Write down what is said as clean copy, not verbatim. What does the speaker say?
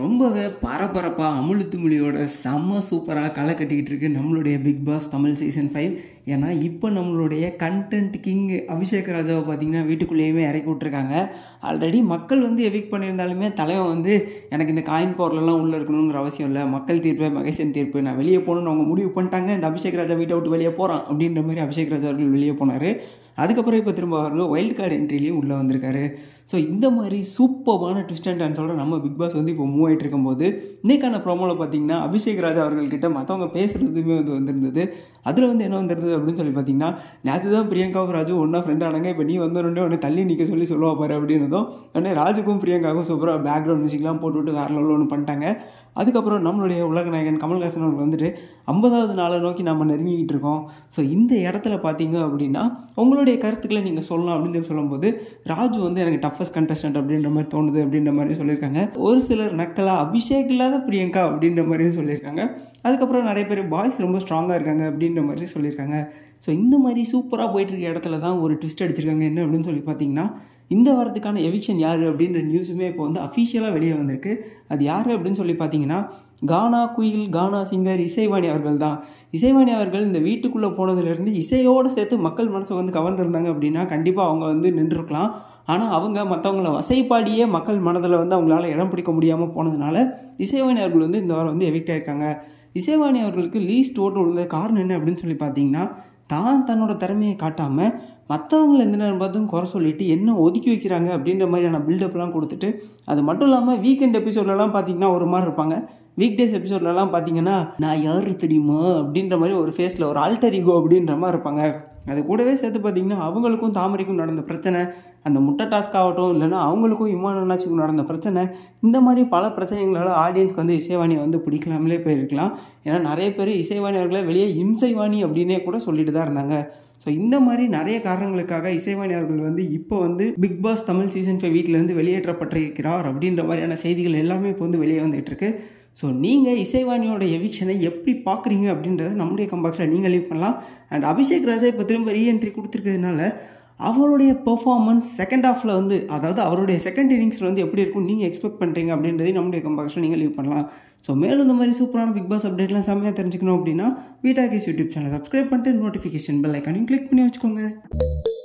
ரொம்பவே பரபரப்பா அமுழு துமிழியோட செம்ம சூப்பராக களை கட்டிக்கிட்டு இருக்கு நம்மளுடைய பிக் பாஸ் தமிழ் சீசன் 5. ஏன்னா இப்போ நம்மளுடைய கண்டென்ட் கிங் அபிஷேக் ராஜாவை பார்த்திங்கன்னா வீட்டுக்குள்ளேயுமே இறக்கி விட்ருக்காங்க. ஆல்ரெடி மக்கள் வந்து எவிக் பண்ணியிருந்தாலுமே தலைவன் வந்து எனக்கு இந்த காயின் பவர்லலாம் உள்ளே இருக்கணுங்கிற அவசியம் இல்லை, மக்கள் தீர்ப்பு மகேசன் தீர்ப்பு நான் வெளியே போகணுன்னு அவங்க முடிவு பண்ணிட்டாங்க. இந்த அபிஷேக் ராஜா வீட்டை விட்டு வெளியே போகிறான் அப்படின்ற மாதிரி அபிஷேக் ராஜா அவர்கள் வெளியே போனார். அதுக்கப்புறம் இப்போ திரும்ப அவர்கள் வைல்டு கார்டு என்ட்ரிலையும் உள்ளே வந்திருக்காரு. ஸோ இந்த மாதிரி சூப்பரான ட்விஸ்ட் அண்ட் டான்ஸோட நம்ம பிக் பாஸ் வந்து இப்போ மூவ் ஆகிட்டு இருக்கும்போது இன்றைக்கான ப்ரோமோவில் பார்த்திங்கன்னா அபிஷேக் ராஜா அவர்கள்கிட்ட மற்றவங்க பேசுகிறதுமே வந்து வந்திருந்தது. அதில் வந்து என்ன வந்துருந்தது அப்படின்னு சொல்லி பார்த்திங்கன்னா, நேற்று தான் பிரியங்காவும் ராஜுவும் ஒன்றா ஃப்ரெண்ட் ஆனாங்க, இப்போ நீ வந்தோடனே உடனே தள்ளி நிற்க சொல்லி சொல்லுவா பாரு அப்படின்னதும் உடனே ராஜுக்கும் பிரியங்காவுக்கும் சூப்பராக பேக்ரவுண்ட் மியூசிக்லாம் போட்டுவிட்டு வேறு லெவலில் ஒன்று பண்ணிட்டாங்க. அதுக்கப்புறம் நம்மளுடைய உலக நாயகன் கமல்ஹாசன் அவர்கள் வந்துட்டு 50வது நாளை நோக்கி நம்ம நெருங்கிக்கிட்டு இருக்கோம். ஸோ இந்த இடத்துல பார்த்தீங்க அப்படின்னா உங்களுடைய கருத்துக்களை நீங்கள் சொல்லலாம் அப்படின்னு சொல்லி சொல்லும்போது ராஜு வந்து எனக்கு டஃபஸ்ட் கண்டஸ்டன்ட் அப்படின்ற மாதிரி தோணுது அப்படின்ற மாதிரி சொல்லியிருக்காங்க. ஒரு சிலர் நக்கலாக அபிஷேக் இல்லாத பிரியங்கா அப்படின்ற மாதிரியும் சொல்லியிருக்காங்க. அதுக்கப்புறம் நிறைய பேர் பாய்ஸ் ரொம்ப ஸ்ட்ராங்காக இருக்காங்க அப்படின்ற மாதிரி சொல்லியிருக்காங்க. ஸோ இந்த மாதிரி சூப்பராக போயிட்டுருக்க இடத்துல தான் ஒரு ட்விஸ்ட் அடிச்சிருக்காங்க. என்ன அப்படின்னு சொல்லி பார்த்தீங்கன்னா, இந்த வாரத்துக்கான எவிக்ஷன் யார் அப்படின்ற நியூஸுமே இப்போ வந்து அஃபிஷியலாக வெளியே வந்திருக்கு. அது யார் அப்படின்னு சொல்லி பார்த்தீங்கன்னா, கானா குயில் கானா சிங்கர் இசைவாணி அவர்கள் தான். இசைவாணி அவர்கள் இந்த வீட்டுக்குள்ளே போனதுலேருந்து இசையோடு சேர்த்து மக்கள் மனசை வந்து கவர்ந்துருந்தாங்க அப்படின்னா கண்டிப்பாக அவங்க வந்து நின்றுருக்கலாம். ஆனால் அவங்க மற்றவங்கள வசைப்பாடியே மக்கள் மனதில் வந்து அவங்களால இடம் பிடிக்க முடியாமல் போனதுனால இசைவாணி அவர்கள் வந்து இந்த வாரம் வந்து எவிக்ட் ஆகியிருக்காங்க. இசைவாணி அவர்களுக்கு லீஸ்ட் ஓட்டு விழுந்த காரணம் என்ன அப்படின்னு சொல்லி பார்த்தீங்கன்னா, தான் தன்னோட திறமையை காட்டாமல் மற்றவங்களை எந்த நேரம் பார்த்தும் குறை சொல்லிவிட்டு என்ன ஒதுக்கி வைக்கிறாங்க அப்படின்ற மாதிரியான பில்டப்லாம் கொடுத்துட்டு, அது மட்டும் இல்லாமல் வீக்கெண்ட் எபிசோட்லலாம் பார்த்திங்கன்னா ஒரு மாதிரி இருப்பாங்க, வீக் டேஸ் எபிசோட்லலாம் பார்த்திங்கன்னா நான் யார் தெரியுமா அப்படின்ற மாதிரி ஒரு ஃபேஸில் ஒரு ஆல்டரிகோ அப்படின்ற மாதிரி இருப்பாங்க. அது கூடவே சேர்த்து பார்த்திங்கன்னா அவங்களுக்கும் தாமரைக்கும் நடந்த பிரச்சனை, அந்த முட்டை டாஸ்க் ஆகட்டும், இல்லைனா அவங்களுக்கும் இமானாச்சுக்கும் நடந்த பிரச்சனை, இந்த மாதிரி பல பிரச்சனைகளால் ஆடியன்ஸ்க்கு வந்து இசைவாணியை வந்து பிடிக்கலாமலே போயிருக்கலாம். ஏன்னா நிறைய பேர் இசைவாணி அவர்களை வெளியே இம்சைவாணி அப்படின்னே கூட சொல்லிட்டு தான் இருந்தாங்க. ஸோ இந்த மாதிரி நிறைய காரணங்களுக்காக இசைவாணி அவர்கள் வந்து இப்போ வந்து பிக் பாஸ் தமிழ் சீசன் 5 வீட்டிலேருந்து வெளியேற்றப்பட்டிருக்கிறார் அப்படின்ற மாதிரியான செய்திகள் எல்லாமே இப்போ வந்து வெளியே வந்துகிட்ருக்கு. ஸோ நீங்கள் இசைவாணியோட எவிக்ஷனை எப்படி பார்க்குறீங்க அப்படின்றத நம்முடைய கம்பாக்ஸில் நீங்கள் லீவ் பண்ணலாம். அண்ட் அபிஷேக் ராஜா இப்போ திரும்ப ரீஎன்ட்ரி கொடுத்துருக்கிறதுனால அவருடைய பெர்ஃபார்மன்ஸ் செகண்ட் ஹாஃபில் வந்து, அதாவது அவருடைய செகண்ட் இன்னிங்ஸில் வந்து எப்படி இருக்கும் நீங்கள் எக்ஸ்பெக்ட் பண்ணுறீங்க அப்படின்றதையும் நம்முடைய கம்பாக்ஸில் நீங்கள் லீவ் பண்ணலாம். ஸோ மேலும் இந்த மாதிரி சூப்பரான பிக் பாஸ் அப்டேட்லாம் செம்மையாக தெரிஞ்சுக்கணும் அப்படின்னா வீட்டாக்கிஸ் யூடியூப் சேனல் சப்ஸ்கிரைப் பண்ணிட்டு நோட்டிஃபிகேஷன் பெல் ஐக்கானையும் கிளிக் பண்ணி வச்சுக்கோங்க.